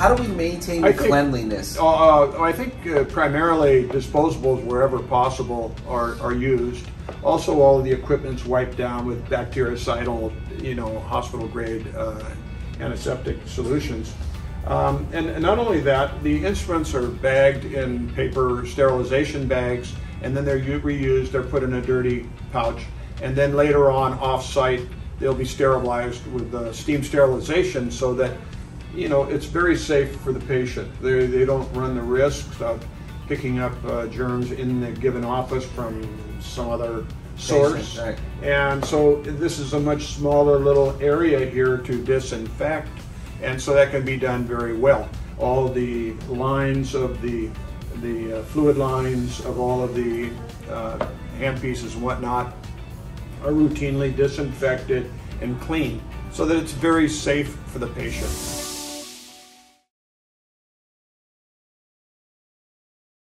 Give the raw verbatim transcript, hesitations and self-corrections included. how do we maintain I the think, cleanliness? Uh, I think uh, primarily disposables, wherever possible, are, are used. Also, all of the equipment's wiped down with bactericidal, you know, hospital-grade uh, antiseptic solutions. Um, and not only that, the instruments are bagged in paper sterilization bags, and then they're reused, they're put in a dirty pouch, and then later on off-site they'll be sterilized with uh, steam sterilization so that, you know, it's very safe for the patient. They, they don't run the risks of picking up uh, germs in the given office from some other source. Patient, right. And so this is a much smaller little area here to disinfect. And so that can be done very well. All the lines of the, the uh, fluid lines of all of the uh, hand pieces and whatnot are routinely disinfected and cleaned so that it's very safe for the patient.